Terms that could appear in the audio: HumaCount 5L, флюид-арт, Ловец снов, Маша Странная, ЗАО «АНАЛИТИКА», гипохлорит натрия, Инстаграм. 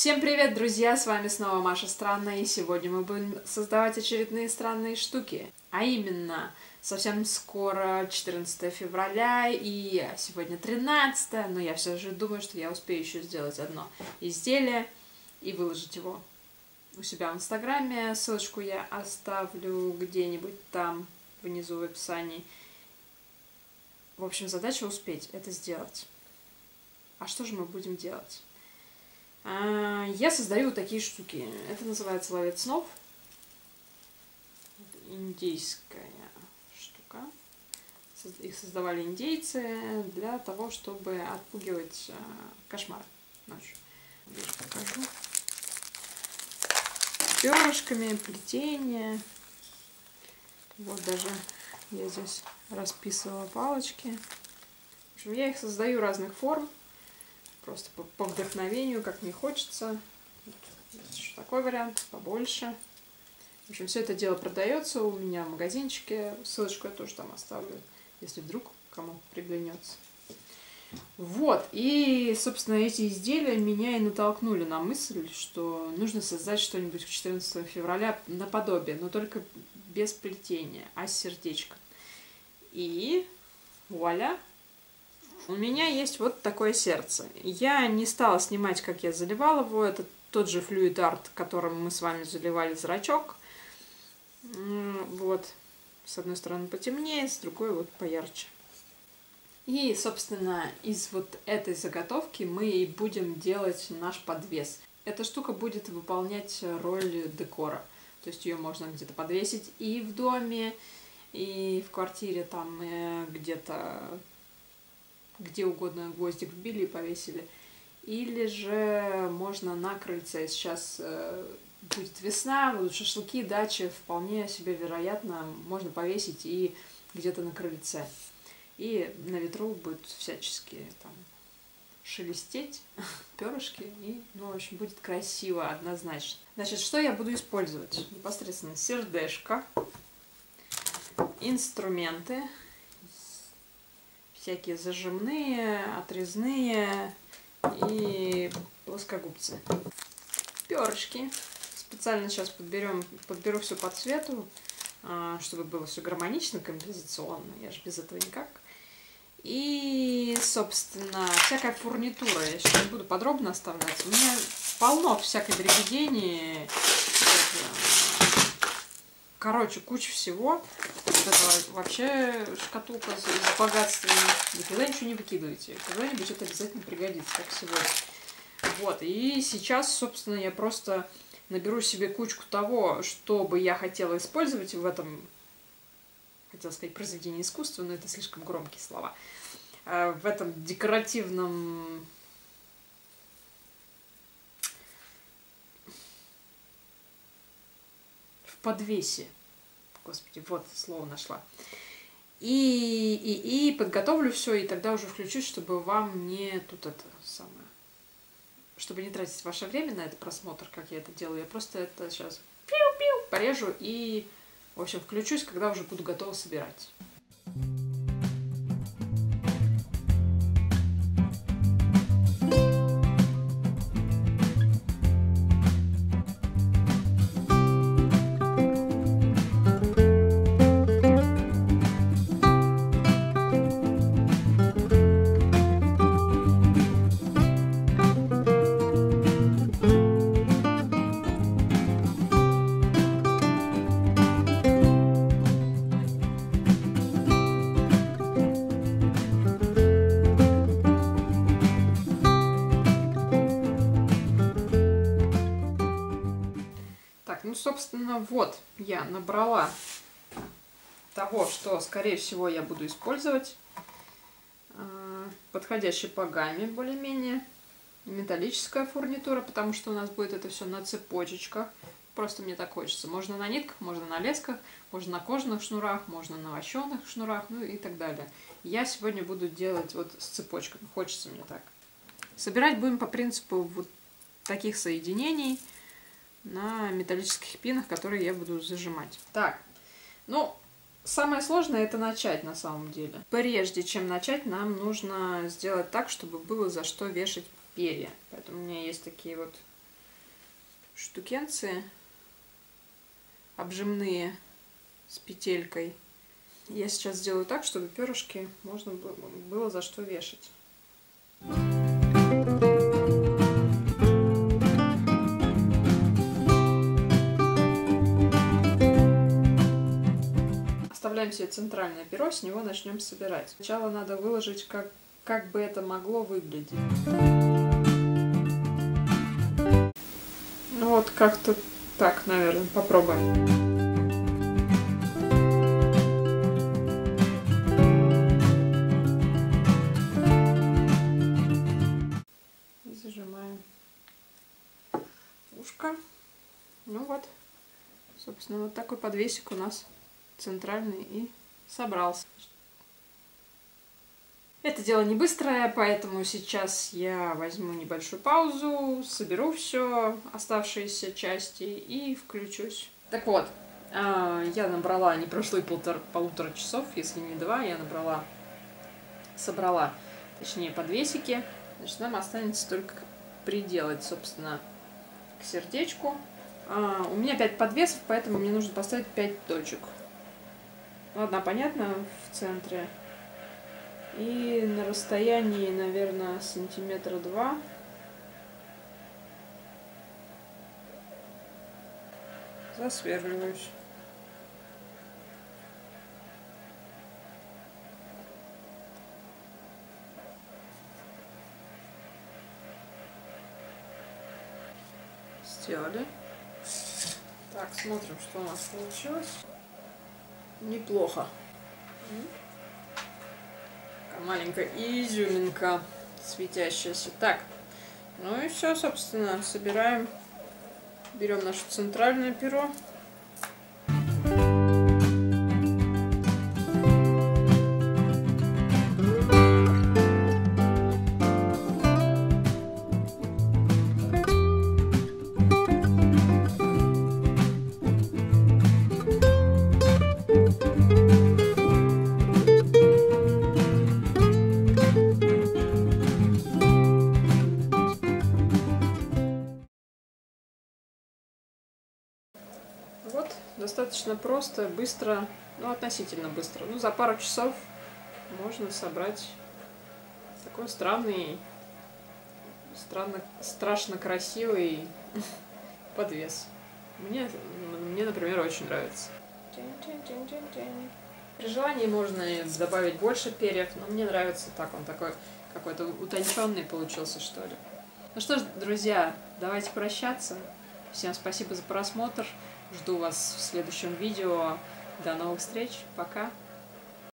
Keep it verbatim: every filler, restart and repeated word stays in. Всем привет, друзья! С вами снова Маша Странная, и сегодня мы будем создавать очередные странные штуки. А именно, совсем скоро четырнадцатое февраля, и сегодня тринадцатое, но я все же думаю, что я успею еще сделать одно изделие и выложить его у себя в Инстаграме. Ссылочку я оставлю где-нибудь там, внизу в описании. В общем, задача успеть это сделать. А что же мы будем делать? Я создаю такие штуки. Это называется ловец снов. Индейская штука. Их создавали индейцы для того, чтобы отпугивать кошмары ночью. Покажу. Перышками, плетение. Вот даже я здесь расписывала палочки. В общем, я их создаю разных форм. Просто по, по вдохновению, как мне хочется. Вот такой вариант, побольше. В общем, все это дело продается у меня в магазинчике. Ссылочку я тоже там оставлю, если вдруг кому приглянется. Вот, и, собственно, эти изделия меня и натолкнули на мысль, что нужно создать что-нибудь к четырнадцатому февраля наподобие, но только без плетения, а с сердечком. И вуаля! У меня есть вот такое сердце. Я не стала снимать, как я заливала его. Это тот же флюид-арт, которым мы с вами заливали зрачок. Вот. С одной стороны потемнее, с другой вот поярче. И, собственно, из вот этой заготовки мы и будем делать наш подвес. Эта штука будет выполнять роль декора. То есть ее можно где-то подвесить и в доме, и в квартире, там где-то... где угодно гвоздик вбили и повесили. Или же можно на крыльце. Сейчас будет весна, будут шашлыки, дачи. Вполне себе вероятно, можно повесить и где-то на крыльце. И на ветру будут всячески там шелестеть перышки. И, ну, в общем, будет красиво однозначно. Значит, что я буду использовать? Непосредственно сердечко, инструменты, всякие зажимные, отрезные и плоскогубцы. Перышки. Специально сейчас подберем, подберу все по цвету, чтобы было все гармонично, композиционно. Я же без этого никак. И, собственно, всякая фурнитура. Я сейчас не буду подробно оставлять. У меня полно всякой дребедени. Короче, куча всего. Это вообще шкатулка с богатством. Никогда ничего не выкидывайте. Когда-нибудь это обязательно пригодится, как сегодня. Вот. И сейчас, собственно, я просто наберу себе кучку того, что бы я хотела использовать в этом, хотела сказать, произведении искусства, но это слишком громкие слова. В этом декоративном... в подвесе. Господи, вот слово нашла. И, и, и подготовлю все, и тогда уже включусь, чтобы вам не тут это самое... Чтобы не тратить ваше время на этот просмотр, как я это делаю. Я просто это сейчас пиу-пиу порежу и, в общем, включусь, когда уже буду готова собирать. Собственно, вот я набрала того, что, скорее всего, я буду использовать. Подходящий по гамме более-менее. Металлическая фурнитура, потому что у нас будет это все на цепочечках. Просто мне так хочется. Можно на нитках, можно на лесках, можно на кожаных шнурах, можно на вощеных шнурах, ну и так далее. Я сегодня буду делать вот с цепочками. Хочется мне так. Собирать будем по принципу вот таких соединений. На металлических пинах, которые я буду зажимать. Так, ну, самое сложное это начать на самом деле. Прежде чем начать, нам нужно сделать так, чтобы было за что вешать перья. Поэтому у меня есть такие вот штукенцы обжимные с петелькой. Я сейчас сделаю так, чтобы перышки можно было за что вешать. Оставляем себе центральное перо, с него начнем собирать. Сначала надо выложить, как, как бы это могло выглядеть. Ну вот как-то так, наверное, попробуем. Ну вот, собственно, вот такой подвесик у нас центральный и собрался. Это дело не быстрое, поэтому сейчас я возьму небольшую паузу, соберу все оставшиеся части и включусь. Так вот, я набрала, не прошло и полтора, полутора часов, если не два, я набрала, собрала, точнее, подвесики. Значит, нам останется только приделать, собственно, к сердечку. А, у меня пять подвесов, поэтому мне нужно поставить пять точек. Одна, понятно, в центре. И на расстоянии, наверное, сантиметра два. Засверливаюсь. Сделали. Так, смотрим, что у нас получилось. Неплохо. Такая маленькая изюминка светящаяся. Так, ну и все, собственно, собираем. Берем наше центральное перо. Вот, достаточно просто, быстро, ну, относительно быстро. Ну, за пару часов можно собрать такой странный, странно, страшно красивый подвес. Мне, мне, например, очень нравится. При желании можно добавить больше перьев, но мне нравится так, он такой какой-то утонченный получился, что ли. Ну что ж, друзья, давайте прощаться. Всем спасибо за просмотр. Жду вас в следующем видео. До новых встреч. Пока.